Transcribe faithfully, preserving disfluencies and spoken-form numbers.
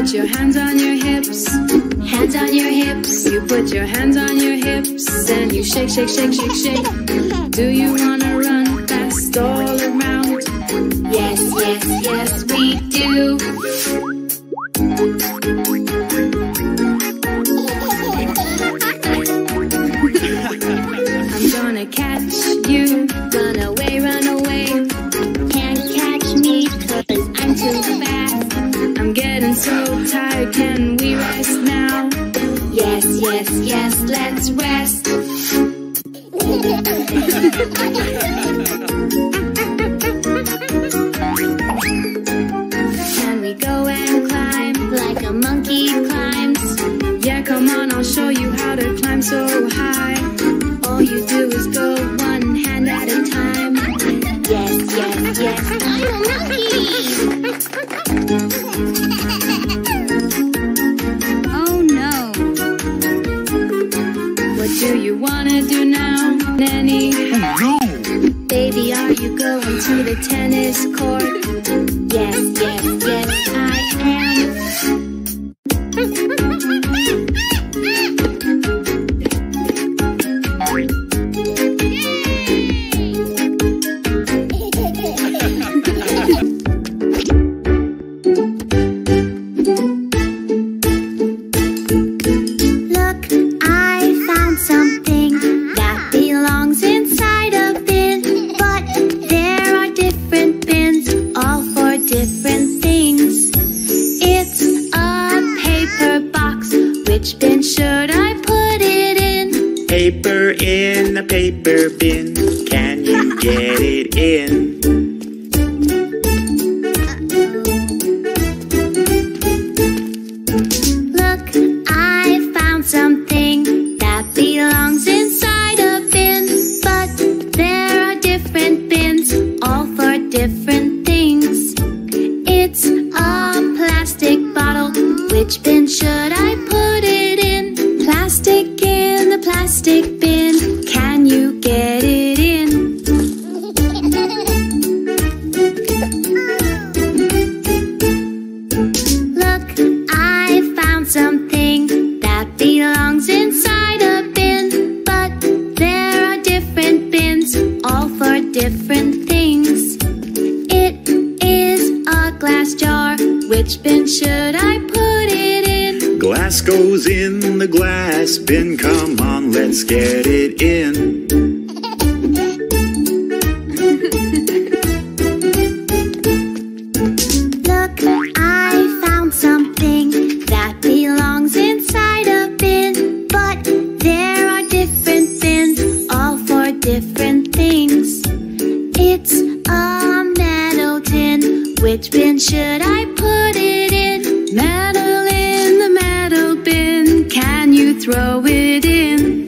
put your hands on your hips, hands on your hips. You put your hands on your hips, and you shake, shake, shake, shake, shake. Do you wanna run fast all around? Yes, yes, yes, we do. I'm gonna catch you, run away, run away. Can't catch me, cause I'm too fast. I'm getting so tired, can we rest now? Yes, yes, yes, let's rest. I'll show you how to climb so high. All you do is go one hand at a time. Yes, yes, yes, I'm a monkey. Oh no. What do you wanna do now, Nanny? Oh, no. Baby, are you going to the tennis court? Yes, yes, yes, I am. Throw it in.